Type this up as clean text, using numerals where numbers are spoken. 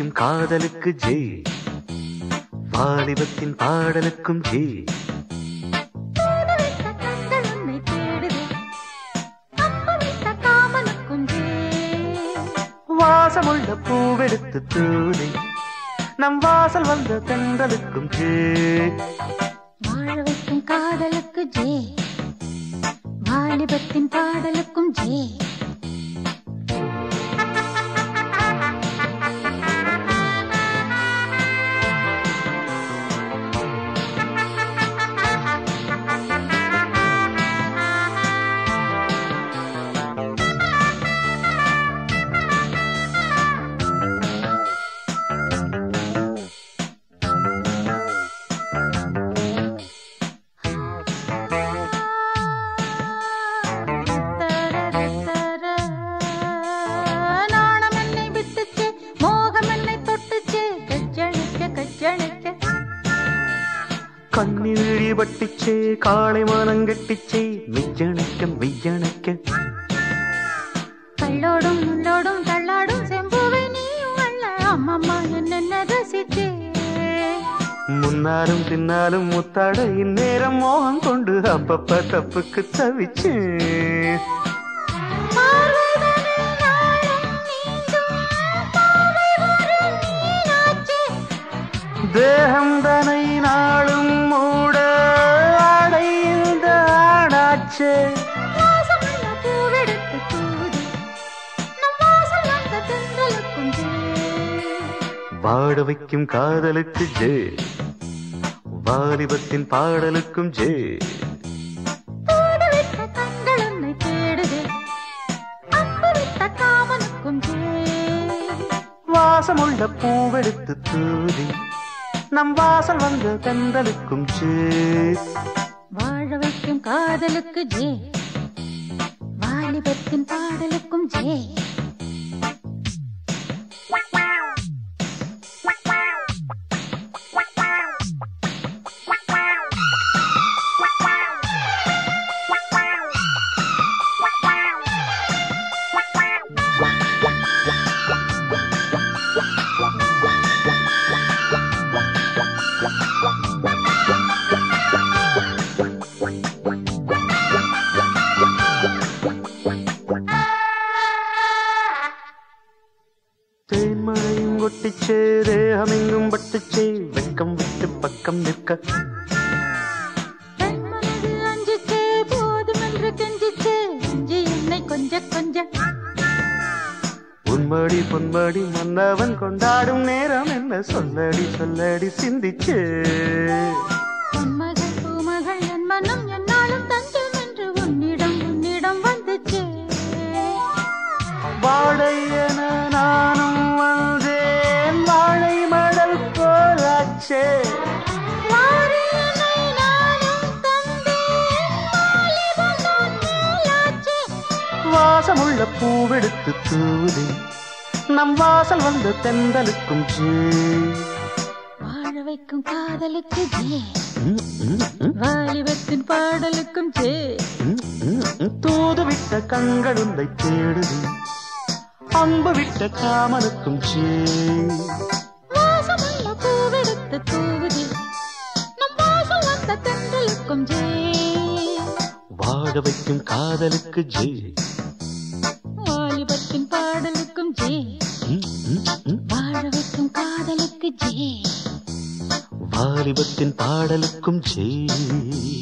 வாலிபத்தின் காதலுக்கு ஜெய், வாலிபத்தின் பாடலுக்கும் ஜெய். வாசமுள்ள பூவெடுத்து தூவி நம் வாசல் வந்த தென்றலுக்கும் ஜெய், வாழவைக்கும் காதலுக்கு ஜெய், வாலிபத்தின் பாடலுக்கும் ஜெய். കണ്ണിഴി പട്ടിച്ചേ കാളിമാനം കെട്ടിച്ചേ വിജ്ജണക്കം വിജ്ജണക്ക കള്ളോടും മുള്ളോടും തള്ളാടും ചെമ്പുവേ നീയും വള്ള അമ്മമ്മ എന്നെ രസിച്ചേ മുന്നാലും പിന്നാലും മുത്താട ഇന്നേരം മോഹം കൊണ്ട് അപ്പപ്പ തപ്പുക്ക് തവിച്ചേ ദേഹം തന്നെ നാളും வாழவைக்கும் காதலுக்கு ஜெய், வாலிபத்தின் பாடலுக்கும் ஜெய். வாசமுள்ள பூவெடுத்து தூவி நம் வாசல் வந்த தென்றலுக்கும் ஜெய், வாழவைக்கும் காதலுக்கு ஜெய், வாலிபத்தின் பாடலுக்கும் ஜெய். தேன்மழையும் கொட்டிச்சே தேகமெங்கும் பட்டுச்சே வெக்கம் விட்டு பக்கம் நிற்க மனது அஞ்சிச்சே போதும் என்று கெஞ்சிச்சே அஞ்சி என்னை கொஞ்ச கொஞ்ச உன்மடி பொன்மடி மன்னவன் கொண்டாடும் நேரம் என்ன சொல்லடி சொல்லடி சிந்திச்சே பொன்மகள் பூமகள் என் மனம் என்னாலும் தஞ்சம் என்று உன்னிடம் உன்னிடம் வந்துச்சே வாழையன நானும் வாசமுள்ள பூவெடுத்து தூவி நம் வாசல் வந்த தென்றலுக்கும் ஜெய், வாழவைக்கும் காதலுக்கு ஜெய், வாலிபத்தின் பாடலுக்கும் ஜெய். தூதுவிட்ட கண்களுந்தை தேடுது அம்பு விட்ட காமலுக்கும் ஜெய், வாசமுள்ள பூவெடுத்து தூவி நம் வாசல் வந்த தென்றலுக்கும் ஜெய், வாழவைக்கும் காதலுக்கு ஜெய், வாலிபத்தின் பாடலுக்கும் ஜெய், வாழவைக்கும் காதலுக்கு ஜெய், வாலிபத்தின் பாடலுக்கும் ஜெய்.